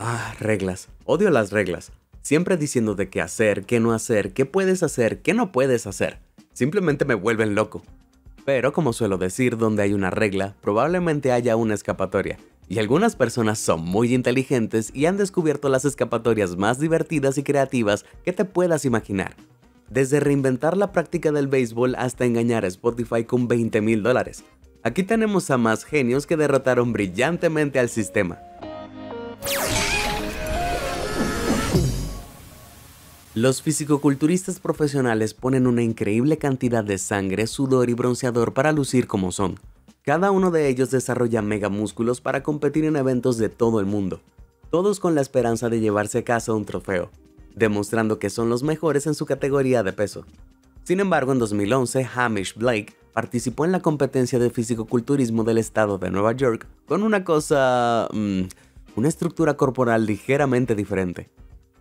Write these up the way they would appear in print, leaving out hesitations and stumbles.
Ah, reglas. Odio las reglas. Siempre diciéndote qué hacer, qué no hacer, qué puedes hacer, qué no puedes hacer. Simplemente me vuelven loco. Pero como suelo decir, donde hay una regla, probablemente haya una escapatoria. Y algunas personas son muy inteligentes y han descubierto las escapatorias más divertidas y creativas que te puedas imaginar. Desde reinventar la práctica del béisbol hasta engañar a Spotify con $20,000. Aquí tenemos a más genios que derrotaron brillantemente al sistema. Los fisicoculturistas profesionales ponen una increíble cantidad de sangre, sudor y bronceador para lucir como son. Cada uno de ellos desarrolla megamúsculos para competir en eventos de todo el mundo, todos con la esperanza de llevarse a casa un trofeo, demostrando que son los mejores en su categoría de peso. Sin embargo, en 2011, Hamish Blake participó en la competencia de fisicoculturismo del estado de Nueva York con una cosa... una estructura corporal ligeramente diferente.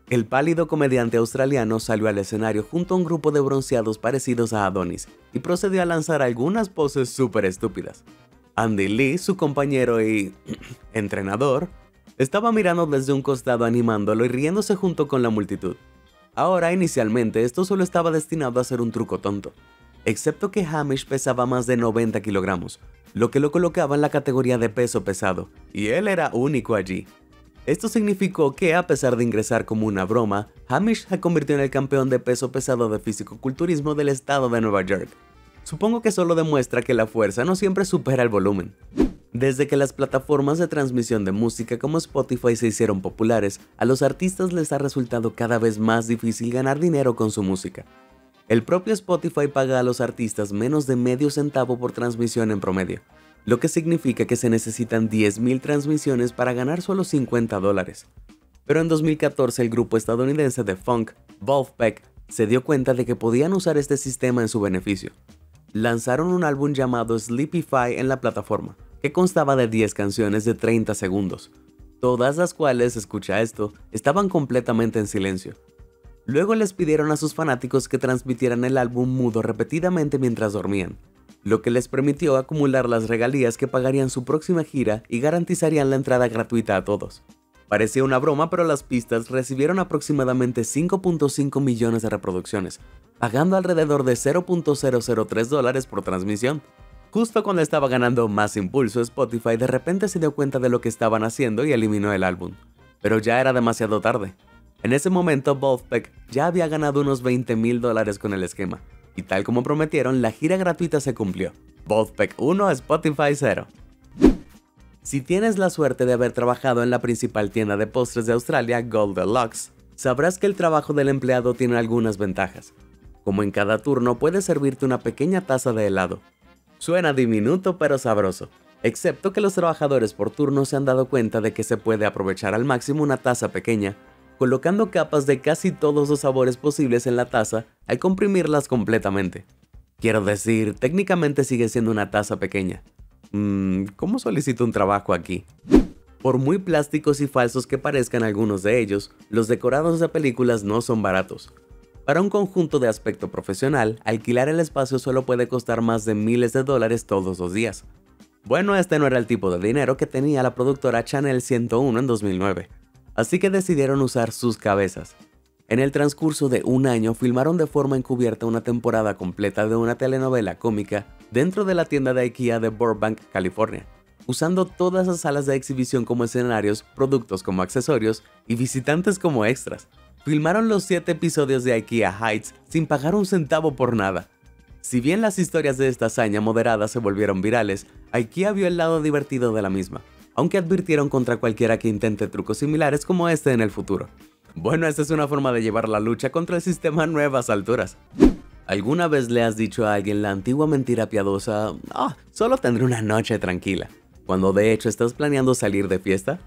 El pálido comediante australiano salió al escenario junto a un grupo de bronceados parecidos a Adonis y procedió a lanzar algunas poses súper estúpidas. Andy Lee, su compañero y entrenador, estaba mirando desde un costado animándolo y riéndose junto con la multitud. Ahora, inicialmente, esto solo estaba destinado a ser un truco tonto, excepto que Hamish pesaba más de 90 kilogramos, lo que lo colocaba en la categoría de peso pesado, y él era único allí. Esto significó que, a pesar de ingresar como una broma, Hamish se convirtió en el campeón de peso pesado de fisicoculturismo del estado de Nueva York. Supongo que solo demuestra que la fuerza no siempre supera el volumen. Desde que las plataformas de transmisión de música como Spotify se hicieron populares, a los artistas les ha resultado cada vez más difícil ganar dinero con su música. El propio Spotify paga a los artistas menos de medio centavo por transmisión en promedio, lo que significa que se necesitan 10,000 transmisiones para ganar solo $50. Pero en 2014 el grupo estadounidense de funk, Vulfpeck, se dio cuenta de que podían usar este sistema en su beneficio. Lanzaron un álbum llamado Sleepify en la plataforma, que constaba de 10 canciones de 30 segundos, todas las cuales, escucha esto, estaban completamente en silencio. Luego les pidieron a sus fanáticos que transmitieran el álbum mudo repetidamente mientras dormían, lo que les permitió acumular las regalías que pagarían su próxima gira y garantizarían la entrada gratuita a todos. Parecía una broma, pero las pistas recibieron aproximadamente 5.5 millones de reproducciones, pagando alrededor de $0.003 por transmisión. Justo cuando estaba ganando más impulso, Spotify de repente se dio cuenta de lo que estaban haciendo y eliminó el álbum. Pero ya era demasiado tarde. En ese momento, Vulfpeck ya había ganado unos $20,000 con el esquema. Y tal como prometieron, la gira gratuita se cumplió. Vulfpeck 1, Spotify 0. Si tienes la suerte de haber trabajado en la principal tienda de postres de Australia, Gold Deluxe, sabrás que el trabajo del empleado tiene algunas ventajas. Como en cada turno, puedes servirte una pequeña taza de helado. Suena diminuto pero sabroso, excepto que los trabajadores por turno se han dado cuenta de que se puede aprovechar al máximo una taza pequeña, colocando capas de casi todos los sabores posibles en la taza al comprimirlas completamente. Quiero decir, técnicamente sigue siendo una taza pequeña. ¿Cómo solicito un trabajo aquí? Por muy plásticos y falsos que parezcan algunos de ellos, los decorados de películas no son baratos. Para un conjunto de aspecto profesional, alquilar el espacio solo puede costar más de miles de dólares todos los días. Bueno, este no era el tipo de dinero que tenía la productora Channel 101 en 2009. Así que decidieron usar sus cabezas. En el transcurso de un año filmaron de forma encubierta una temporada completa de una telenovela cómica dentro de la tienda de IKEA de Burbank, California, usando todas las salas de exhibición como escenarios, productos como accesorios y visitantes como extras. Filmaron los 7 episodios de IKEA Heights sin pagar un centavo por nada. Si bien las historias de esta hazaña moderada se volvieron virales, IKEA vio el lado divertido de la misma, aunque advirtieron contra cualquiera que intente trucos similares como este en el futuro. Bueno, esta es una forma de llevar la lucha contra el sistema a nuevas alturas. ¿Alguna vez le has dicho a alguien la antigua mentira piadosa, solo tendré una noche tranquila, cuando de hecho estás planeando salir de fiesta?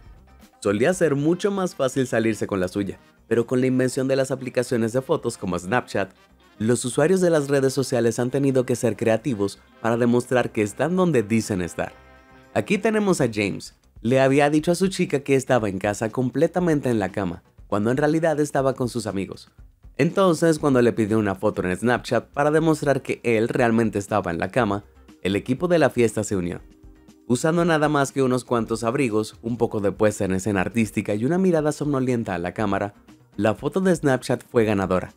Solía ser mucho más fácil salirse con la suya, pero con la invención de las aplicaciones de fotos como Snapchat, los usuarios de las redes sociales han tenido que ser creativos para demostrar que están donde dicen estar. Aquí tenemos a James. Le había dicho a su chica que estaba en casa completamente en la cama, cuando en realidad estaba con sus amigos. Entonces, cuando le pidió una foto en Snapchat para demostrar que él realmente estaba en la cama, el equipo de la fiesta se unió. usando nada más que unos cuantos abrigos, un poco de puesta en escena artística y una mirada somnolienta a la cámara, la foto de Snapchat fue ganadora,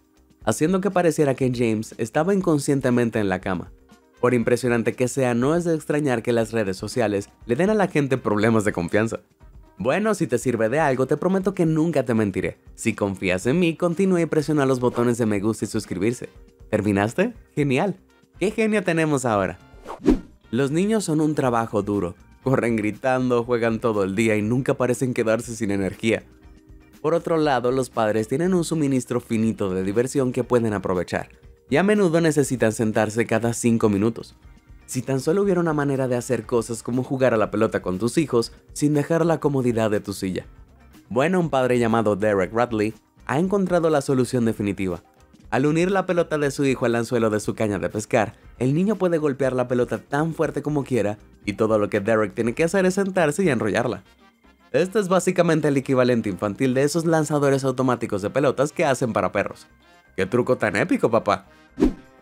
haciendo que pareciera que James estaba inconscientemente en la cama. Por impresionante que sea, no es de extrañar que las redes sociales le den a la gente problemas de confianza. Bueno, si te sirve de algo, te prometo que nunca te mentiré. Si confías en mí, continúa y presiona los botones de me gusta y suscribirse. ¿Terminaste? ¡Genial! ¡Qué genio tenemos ahora! Los niños son un trabajo duro. Corren gritando, juegan todo el día y nunca parecen quedarse sin energía. Por otro lado, los padres tienen un suministro finito de diversión que pueden aprovechar, y a menudo necesitan sentarse cada 5 minutos. Si tan solo hubiera una manera de hacer cosas como jugar a la pelota con tus hijos sin dejar la comodidad de tu silla. Bueno, un padre llamado Derek Radley ha encontrado la solución definitiva. Al unir la pelota de su hijo al anzuelo de su caña de pescar, el niño puede golpear la pelota tan fuerte como quiera y todo lo que Derek tiene que hacer es sentarse y enrollarla. Este es básicamente el equivalente infantil de esos lanzadores automáticos de pelotas que hacen para perros. ¡Qué truco tan épico, papá!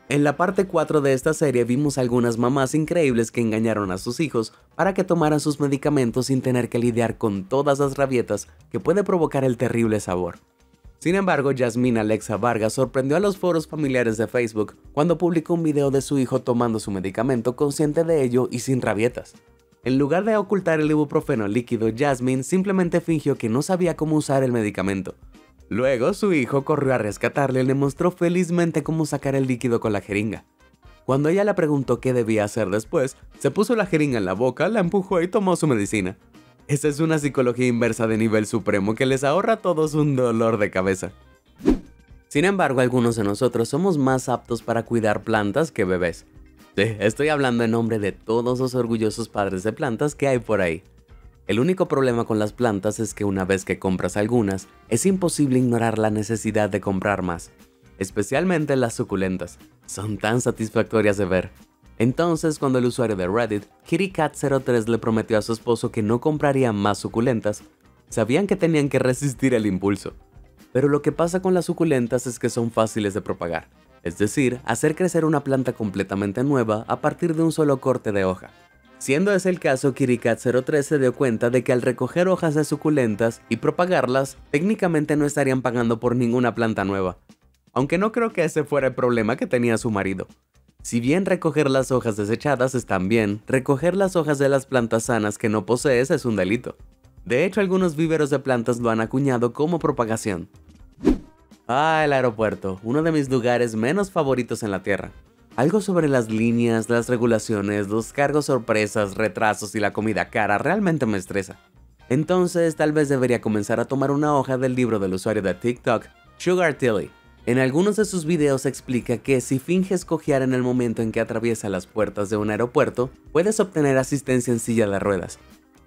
En la parte 4 de esta serie vimos algunas mamás increíbles que engañaron a sus hijos para que tomaran sus medicamentos sin tener que lidiar con todas las rabietas que puede provocar el terrible sabor. Sin embargo, Jasmine Alexa Vargas sorprendió a los foros familiares de Facebook cuando publicó un video de su hijo tomando su medicamento consciente de ello y sin rabietas. En lugar de ocultar el ibuprofeno líquido, Jasmine simplemente fingió que no sabía cómo usar el medicamento. Luego, su hijo corrió a rescatarle y le mostró felizmente cómo sacar el líquido con la jeringa. Cuando ella le preguntó qué debía hacer después, se puso la jeringa en la boca, la empujó y tomó su medicina. Esa es una psicología inversa de nivel supremo que les ahorra a todos un dolor de cabeza. Sin embargo, algunos de nosotros somos más aptos para cuidar plantas que bebés. Sí, estoy hablando en nombre de todos los orgullosos padres de plantas que hay por ahí. El único problema con las plantas es que una vez que compras algunas, es imposible ignorar la necesidad de comprar más, especialmente las suculentas. Son tan satisfactorias de ver. Entonces, cuando el usuario de Reddit, KittyCat03, le prometió a su esposo que no compraría más suculentas, sabían que tenían que resistir el impulso. Pero lo que pasa con las suculentas es que son fáciles de propagar, es decir, hacer crecer una planta completamente nueva a partir de un solo corte de hoja. Siendo ese el caso, KittyCat03 se dio cuenta de que al recoger hojas de suculentas y propagarlas, técnicamente no estarían pagando por ninguna planta nueva. Aunque no creo que ese fuera el problema que tenía su marido. Si bien recoger las hojas desechadas está bien, recoger las hojas de las plantas sanas que no posees es un delito. De hecho, algunos viveros de plantas lo han acuñado como propagación. Ah, el aeropuerto, uno de mis lugares menos favoritos en la Tierra. Algo sobre las líneas, las regulaciones, los cargos sorpresas, retrasos y la comida cara realmente me estresa. Entonces, tal vez debería comenzar a tomar una hoja del libro del usuario de TikTok, Sugar Tilly. En algunos de sus videos explica que si finges cojear en el momento en que atraviesa las puertas de un aeropuerto, puedes obtener asistencia en silla de ruedas.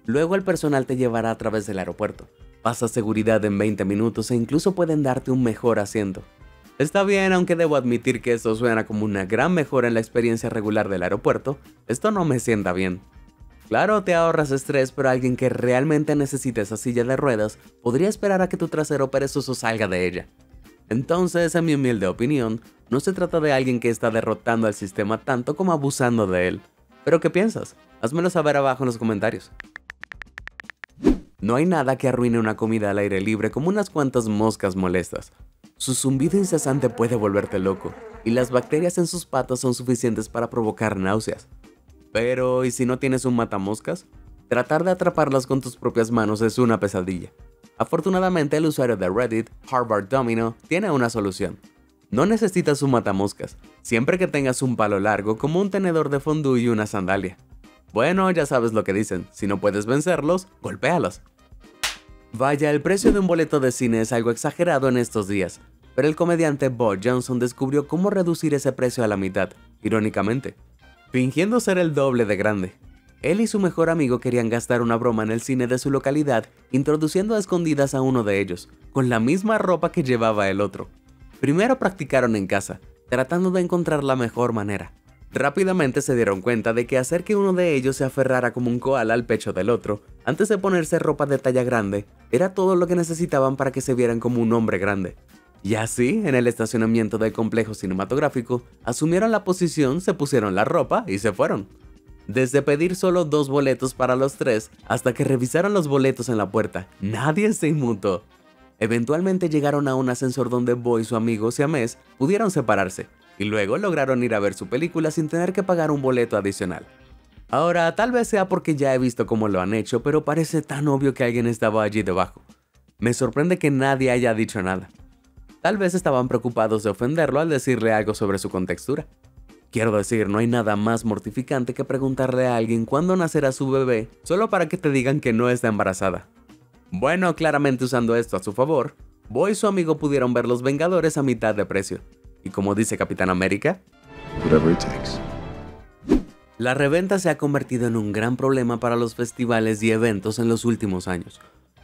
Luego el personal te llevará a través del aeropuerto. Pasa seguridad en 20 minutos e incluso pueden darte un mejor asiento. Está bien, aunque debo admitir que esto suena como una gran mejora en la experiencia regular del aeropuerto, esto no me sienta bien. Claro, te ahorras estrés, pero alguien que realmente necesite esa silla de ruedas podría esperar a que tu trasero perezoso salga de ella. Entonces, en mi humilde opinión, no se trata de alguien que está derrotando al sistema tanto como abusando de él. ¿Pero qué piensas? Házmelo saber abajo en los comentarios. No hay nada que arruine una comida al aire libre como unas cuantas moscas molestas. Su zumbido incesante puede volverte loco, y las bacterias en sus patas son suficientes para provocar náuseas. Pero, ¿y si no tienes un matamoscas? Tratar de atraparlas con tus propias manos es una pesadilla. Afortunadamente, el usuario de Reddit, Harvard Domino, tiene una solución. No necesitas un matamoscas, siempre que tengas un palo largo como un tenedor de fondue y una sandalia. Bueno, ya sabes lo que dicen, si no puedes vencerlos, golpéalos. Vaya, el precio de un boleto de cine es algo exagerado en estos días, pero el comediante Bob Johnson descubrió cómo reducir ese precio a la mitad, irónicamente, fingiendo ser el doble de grande. Él y su mejor amigo querían gastar una broma en el cine de su localidad, introduciendo a escondidas a uno de ellos, con la misma ropa que llevaba el otro. Primero practicaron en casa, tratando de encontrar la mejor manera. Rápidamente se dieron cuenta de que hacer que uno de ellos se aferrara como un koala al pecho del otro, antes de ponerse ropa de talla grande, era todo lo que necesitaban para que se vieran como un hombre grande. Y así, en el estacionamiento del complejo cinematográfico, asumieron la posición, se pusieron la ropa y se fueron. desde pedir solo 2 boletos para los 3 hasta que revisaron los boletos en la puerta. Nadie se inmutó. Eventualmente llegaron a un ascensor donde Bo y su amigo Siamés pudieron separarse, y luego lograron ir a ver su película sin tener que pagar un boleto adicional. Ahora, tal vez sea porque ya he visto cómo lo han hecho, pero parece tan obvio que alguien estaba allí debajo. Me sorprende que nadie haya dicho nada. Tal vez estaban preocupados de ofenderlo al decirle algo sobre su contextura. Quiero decir, no hay nada más mortificante que preguntarle a alguien cuándo nacerá su bebé, solo para que te digan que no está embarazada. Bueno, claramente usando esto a su favor, Bo y su amigo pudieron ver Los Vengadores a mitad de precio. Y como dice Capitán América, whatever it takes. La reventa se ha convertido en un gran problema para los festivales y eventos en los últimos años.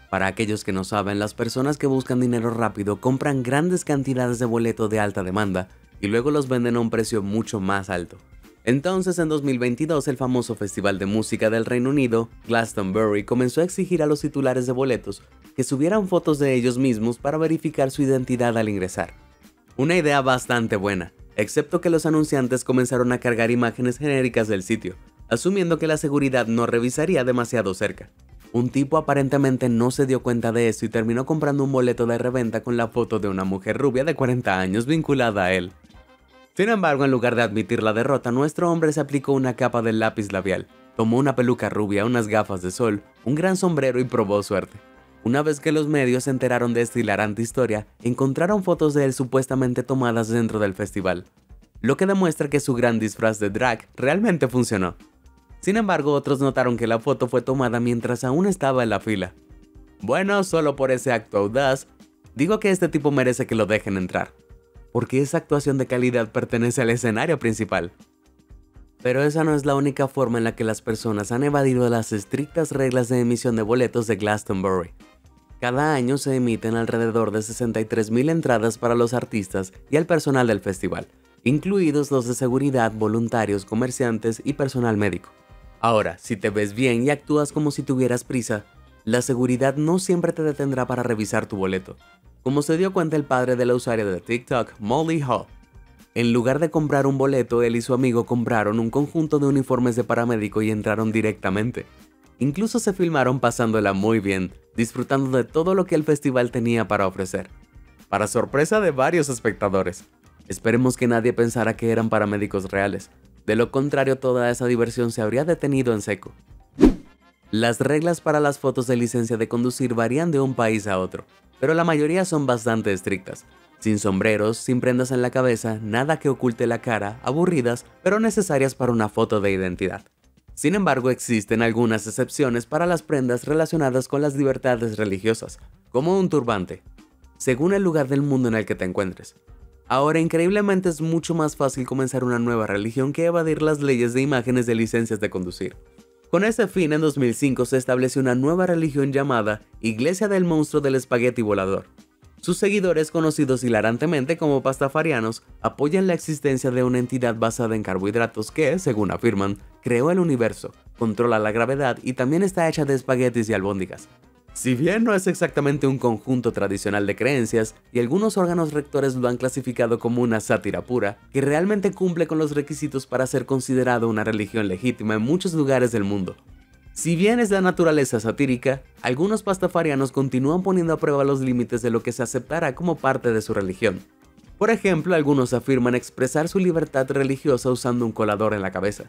Para aquellos que no saben, las personas que buscan dinero rápido compran grandes cantidades de boletos de alta demanda y luego los venden a un precio mucho más alto. Entonces, en 2022, el famoso Festival de Música del Reino Unido, Glastonbury, comenzó a exigir a los titulares de boletos que subieran fotos de ellos mismos para verificar su identidad al ingresar. Una idea bastante buena, excepto que los anunciantes comenzaron a cargar imágenes genéricas del sitio, asumiendo que la seguridad no revisaría demasiado cerca. Un tipo aparentemente no se dio cuenta de esto y terminó comprando un boleto de reventa con la foto de una mujer rubia de 40 años vinculada a él. Sin embargo, en lugar de admitir la derrota, nuestro hombre se aplicó una capa de lápiz labial, tomó una peluca rubia, unas gafas de sol, un gran sombrero y probó suerte. Una vez que los medios se enteraron de esta hilarante historia, encontraron fotos de él supuestamente tomadas dentro del festival, lo que demuestra que su gran disfraz de drag realmente funcionó. Sin embargo, otros notaron que la foto fue tomada mientras aún estaba en la fila. Bueno, solo por ese acto audaz, digo que este tipo merece que lo dejen entrar, porque esa actuación de calidad pertenece al escenario principal. Pero esa no es la única forma en la que las personas han evadido las estrictas reglas de emisión de boletos de Glastonbury. Cada año se emiten alrededor de 63.000 entradas para los artistas y el personal del festival, incluidos los de seguridad, voluntarios, comerciantes y personal médico. Ahora, si te ves bien y actúas como si tuvieras prisa, la seguridad no siempre te detendrá para revisar tu boleto, como se dio cuenta el padre de la usuaria de TikTok, Molly Hall. En lugar de comprar un boleto, él y su amigo compraron un conjunto de uniformes de paramédico y entraron directamente. Incluso se filmaron pasándola muy bien, disfrutando de todo lo que el festival tenía para ofrecer, para sorpresa de varios espectadores. Esperemos que nadie pensara que eran paramédicos reales, de lo contrario toda esa diversión se habría detenido en seco. Las reglas para las fotos de licencia de conducir varían de un país a otro, pero la mayoría son bastante estrictas. Sin sombreros, sin prendas en la cabeza, nada que oculte la cara, aburridas, pero necesarias para una foto de identidad. Sin embargo, existen algunas excepciones para las prendas relacionadas con las libertades religiosas, como un turbante, según el lugar del mundo en el que te encuentres. Ahora, increíblemente es mucho más fácil comenzar una nueva religión que evadir las leyes de imágenes de licencias de conducir. Con ese fin, en 2005 se estableció una nueva religión llamada Iglesia del Monstruo del Espagueti Volador. Sus seguidores, conocidos hilarantemente como pastafarianos, apoyan la existencia de una entidad basada en carbohidratos que, según afirman, creó el universo, controla la gravedad y también está hecha de espaguetis y albóndigas. Si bien no es exactamente un conjunto tradicional de creencias, y algunos órganos rectores lo han clasificado como una sátira pura, que realmente cumple con los requisitos para ser considerado una religión legítima en muchos lugares del mundo. Si bien es de naturaleza satírica, algunos pastafarianos continúan poniendo a prueba los límites de lo que se aceptará como parte de su religión. Por ejemplo, algunos afirman expresar su libertad religiosa usando un colador en la cabeza.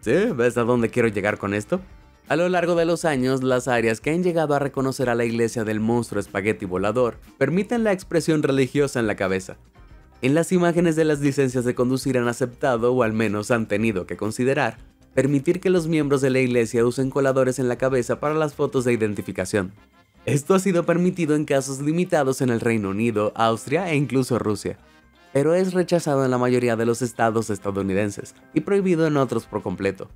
¿Sí? ¿Ves a dónde quiero llegar con esto? A lo largo de los años, las áreas que han llegado a reconocer a la Iglesia del Monstruo Espagueti Volador permiten la expresión religiosa en la cabeza. En las imágenes de las licencias de conducir han aceptado, o al menos han tenido que considerar, permitir que los miembros de la iglesia usen coladores en la cabeza para las fotos de identificación. Esto ha sido permitido en casos limitados en el Reino Unido, Austria e incluso Rusia, pero es rechazado en la mayoría de los estados estadounidenses y prohibido en otros por completo.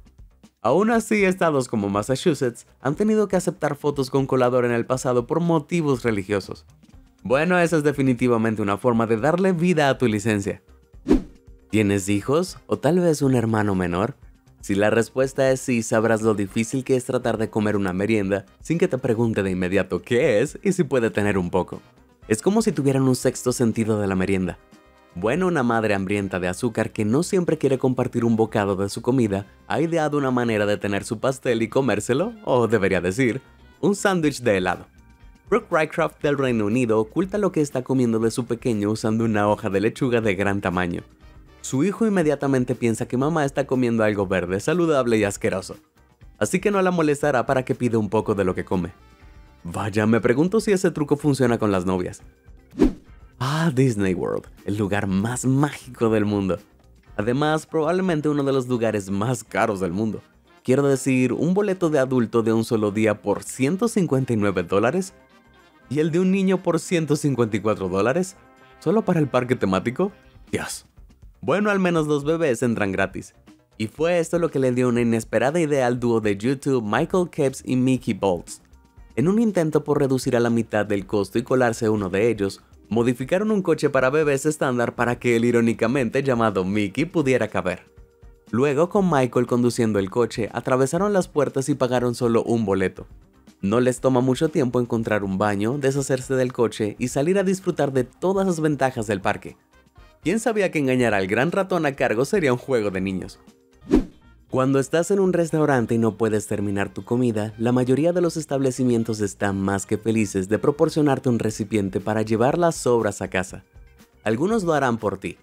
Aún así, estados como Massachusetts han tenido que aceptar fotos con colador en el pasado por motivos religiosos. Bueno, esa es definitivamente una forma de darle vida a tu licencia. ¿Tienes hijos? ¿O tal vez un hermano menor? Si la respuesta es sí, sabrás lo difícil que es tratar de comer una merienda sin que te pregunte de inmediato qué es y si puede tener un poco. Es como si tuvieran un sexto sentido de la merienda. Bueno, una madre hambrienta de azúcar que no siempre quiere compartir un bocado de su comida ha ideado una manera de tener su pastel y comérselo, o debería decir, un sándwich de helado. Brooke Rycroft del Reino Unido oculta lo que está comiendo de su pequeño usando una hoja de lechuga de gran tamaño. Su hijo inmediatamente piensa que mamá está comiendo algo verde, saludable y asqueroso, así que no la molestará para que pida un poco de lo que come. Vaya, me pregunto si ese truco funciona con las novias. Ah, Disney World, el lugar más mágico del mundo. Además, probablemente uno de los lugares más caros del mundo. Quiero decir, un boleto de adulto de un solo día por $159 y el de un niño por $154, solo para el parque temático. Dios. Bueno, al menos los bebés entran gratis. Y fue esto lo que le dio una inesperada idea al dúo de YouTube Michael Caps y Mickey Bolts. En un intento por reducir a la mitad del costo y colarse uno de ellos, modificaron un coche para bebés estándar para que el irónicamente llamado Mickey pudiera caber. Luego, con Michael conduciendo el coche, atravesaron las puertas y pagaron solo un boleto. No les toma mucho tiempo encontrar un baño, deshacerse del coche y salir a disfrutar de todas las ventajas del parque. ¿Quién sabía que engañar al gran ratón a cargo sería un juego de niños? Cuando estás en un restaurante y no puedes terminar tu comida, la mayoría de los establecimientos están más que felices de proporcionarte un recipiente para llevar las sobras a casa. Algunos lo harán por ti,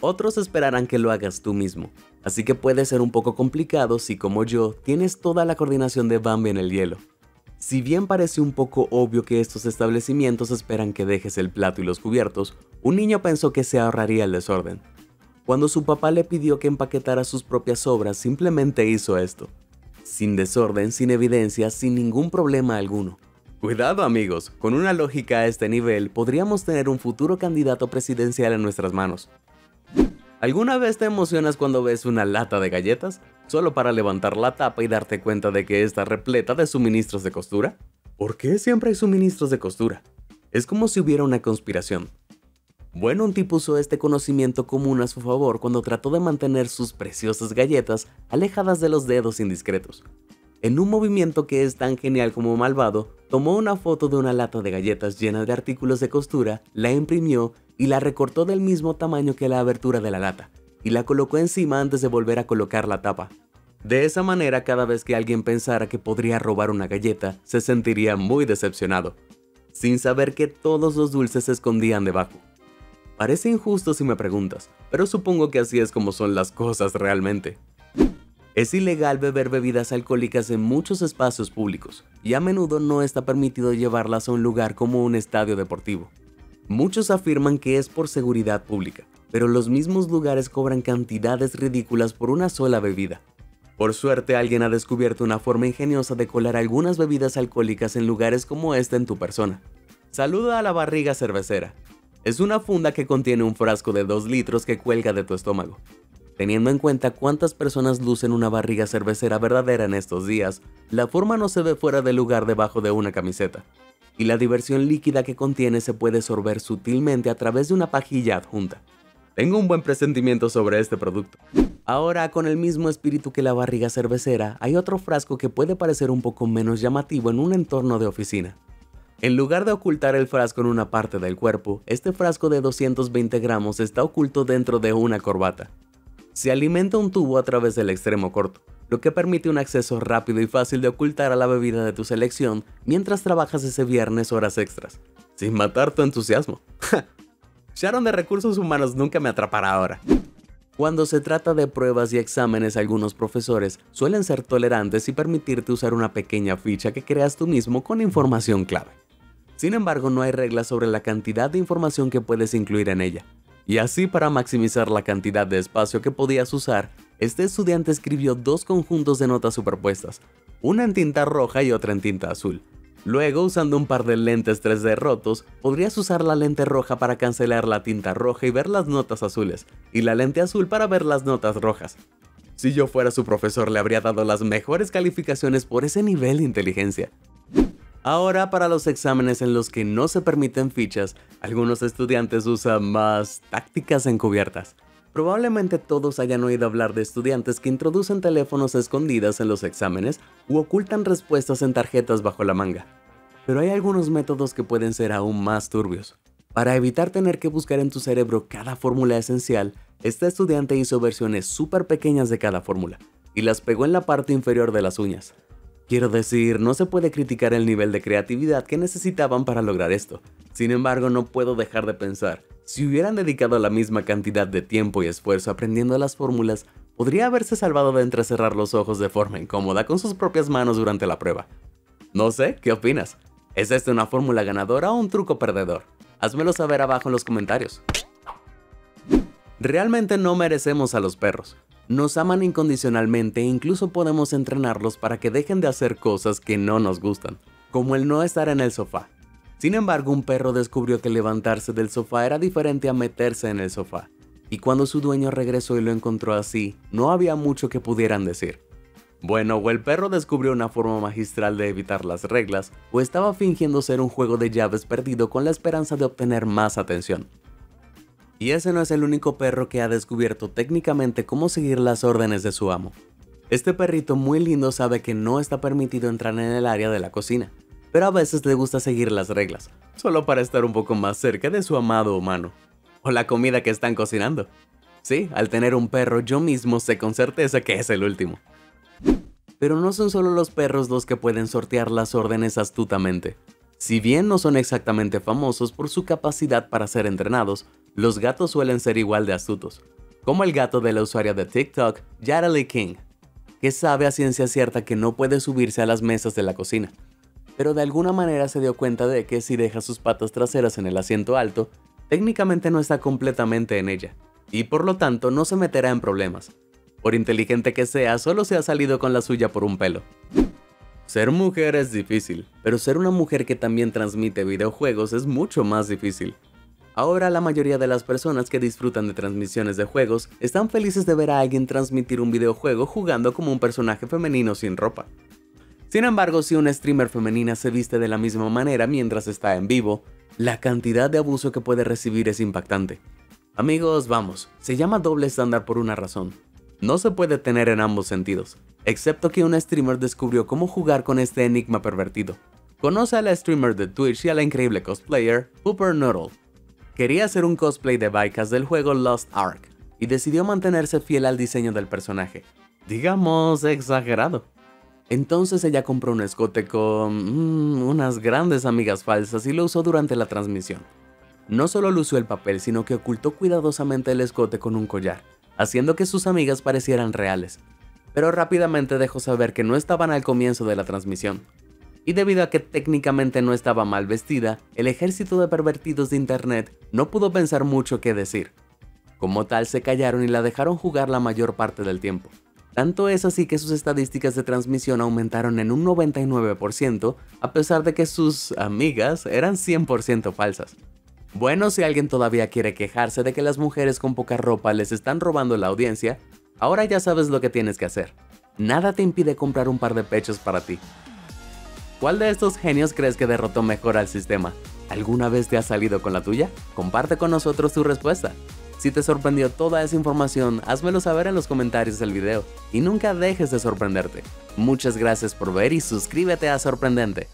otros esperarán que lo hagas tú mismo, así que puede ser un poco complicado si, como yo, tienes toda la coordinación de Bambi en el hielo. Si bien parece un poco obvio que estos establecimientos esperan que dejes el plato y los cubiertos, un niño pensó que se ahorraría el desorden. Cuando su papá le pidió que empaquetara sus propias obras, simplemente hizo esto. Sin desorden, sin evidencia, sin ningún problema alguno. Cuidado amigos, con una lógica a este nivel, podríamos tener un futuro candidato presidencial en nuestras manos. ¿Alguna vez te emocionas cuando ves una lata de galletas? Solo para levantar la tapa y darte cuenta de que está repleta de suministros de costura. ¿Por qué siempre hay suministros de costura? Es como si hubiera una conspiración. Bueno, un tipo usó este conocimiento común a su favor cuando trató de mantener sus preciosas galletas alejadas de los dedos indiscretos. En un movimiento que es tan genial como malvado, tomó una foto de una lata de galletas llena de artículos de costura, la imprimió y la recortó del mismo tamaño que la abertura de la lata, y la colocó encima antes de volver a colocar la tapa. De esa manera, cada vez que alguien pensara que podría robar una galleta, se sentiría muy decepcionado, sin saber que todos los dulces se escondían debajo. Parece injusto si me preguntas, pero supongo que así es como son las cosas realmente. Es ilegal beber bebidas alcohólicas en muchos espacios públicos, y a menudo no está permitido llevarlas a un lugar como un estadio deportivo. Muchos afirman que es por seguridad pública, pero los mismos lugares cobran cantidades ridículas por una sola bebida. Por suerte, alguien ha descubierto una forma ingeniosa de colar algunas bebidas alcohólicas en lugares como este en tu persona. Saluda a la barriga cervecera. Es una funda que contiene un frasco de 2 litros que cuelga de tu estómago. Teniendo en cuenta cuántas personas lucen una barriga cervecera verdadera en estos días, la forma no se ve fuera de lugar debajo de una camiseta, y la diversión líquida que contiene se puede sorber sutilmente a través de una pajilla adjunta. Tengo un buen presentimiento sobre este producto. Ahora, con el mismo espíritu que la barriga cervecera, hay otro frasco que puede parecer un poco menos llamativo en un entorno de oficina. En lugar de ocultar el frasco en una parte del cuerpo, este frasco de 220 gramos está oculto dentro de una corbata. Se alimenta un tubo a través del extremo corto, lo que permite un acceso rápido y fácil de ocultar a la bebida de tu selección mientras trabajas ese viernes horas extras, sin matar tu entusiasmo. Sharon de Recursos Humanos nunca me atrapará ahora. Cuando se trata de pruebas y exámenes, algunos profesores suelen ser tolerantes y permitirte usar una pequeña ficha que creas tú mismo con información clave. Sin embargo, no hay reglas sobre la cantidad de información que puedes incluir en ella. Y así, para maximizar la cantidad de espacio que podías usar, este estudiante escribió 2 conjuntos de notas superpuestas, una en tinta roja y otra en tinta azul. Luego, usando un par de lentes 3D rotos, podrías usar la lente roja para cancelar la tinta roja y ver las notas azules, y la lente azul para ver las notas rojas. Si yo fuera su profesor, le habría dado las mejores calificaciones por ese nivel de inteligencia. Ahora, para los exámenes en los que no se permiten fichas, algunos estudiantes usan más tácticas encubiertas. Probablemente todos hayan oído hablar de estudiantes que introducen teléfonos a escondidas en los exámenes u ocultan respuestas en tarjetas bajo la manga. Pero hay algunos métodos que pueden ser aún más turbios. Para evitar tener que buscar en tu cerebro cada fórmula esencial, este estudiante hizo versiones súper pequeñas de cada fórmula y las pegó en la parte inferior de las uñas. Quiero decir, no se puede criticar el nivel de creatividad que necesitaban para lograr esto. Sin embargo, no puedo dejar de pensar, si hubieran dedicado la misma cantidad de tiempo y esfuerzo aprendiendo las fórmulas, podría haberse salvado de entrecerrar los ojos de forma incómoda con sus propias manos durante la prueba. No sé, ¿qué opinas? ¿Es esta una fórmula ganadora o un truco perdedor? Házmelo saber abajo en los comentarios. Realmente no merecemos a los perros. Nos aman incondicionalmente e incluso podemos entrenarlos para que dejen de hacer cosas que no nos gustan, como el no estar en el sofá. Sin embargo, un perro descubrió que levantarse del sofá era diferente a meterse en el sofá, y cuando su dueño regresó y lo encontró así, no había mucho que pudieran decir. Bueno, o el perro descubrió una forma magistral de evitar las reglas, o estaba fingiendo ser un juego de llaves perdido con la esperanza de obtener más atención. Y ese no es el único perro que ha descubierto técnicamente cómo seguir las órdenes de su amo. Este perrito muy lindo sabe que no está permitido entrar en el área de la cocina, pero a veces le gusta seguir las reglas, solo para estar un poco más cerca de su amado humano, o la comida que están cocinando. Sí, al tener un perro yo mismo sé con certeza que es el último. Pero no son solo los perros los que pueden sortear las órdenes astutamente. Si bien no son exactamente famosos por su capacidad para ser entrenados, los gatos suelen ser igual de astutos, como el gato de la usuaria de TikTok, Yarali King, que sabe a ciencia cierta que no puede subirse a las mesas de la cocina, pero de alguna manera se dio cuenta de que si deja sus patas traseras en el asiento alto, técnicamente no está completamente en ella, y por lo tanto no se meterá en problemas. Por inteligente que sea, solo se ha salido con la suya por un pelo. Ser mujer es difícil, pero ser una mujer que también transmite videojuegos es mucho más difícil. Ahora la mayoría de las personas que disfrutan de transmisiones de juegos están felices de ver a alguien transmitir un videojuego jugando como un personaje femenino sin ropa. Sin embargo, si una streamer femenina se viste de la misma manera mientras está en vivo, la cantidad de abuso que puede recibir es impactante. Amigos, vamos, se llama doble estándar por una razón. No se puede tener en ambos sentidos, excepto que un streamer descubrió cómo jugar con este enigma pervertido. Conoce a la streamer de Twitch y a la increíble cosplayer Super Noodle. Quería hacer un cosplay de Vicas del juego Lost Ark y decidió mantenerse fiel al diseño del personaje, digamos exagerado. Entonces ella compró un escote con unas grandes amigas falsas y lo usó durante la transmisión. No solo lució el papel, sino que ocultó cuidadosamente el escote con un collar, haciendo que sus amigas parecieran reales, pero rápidamente dejó saber que no estaban al comienzo de la transmisión. Y debido a que técnicamente no estaba mal vestida, el ejército de pervertidos de internet no pudo pensar mucho qué decir. Como tal, se callaron y la dejaron jugar la mayor parte del tiempo. Tanto es así que sus estadísticas de transmisión aumentaron en un 99%, a pesar de que sus amigas eran 100% falsas. Bueno, si alguien todavía quiere quejarse de que las mujeres con poca ropa les están robando la audiencia, ahora ya sabes lo que tienes que hacer. Nada te impide comprar un par de pechos para ti. ¿Cuál de estos genios crees que derrotó mejor al sistema? ¿Alguna vez te has salido con la tuya? Comparte con nosotros tu respuesta. Si te sorprendió toda esa información, házmelo saber en los comentarios del video. Y nunca dejes de sorprenderte. Muchas gracias por ver y suscríbete a Sorprendente.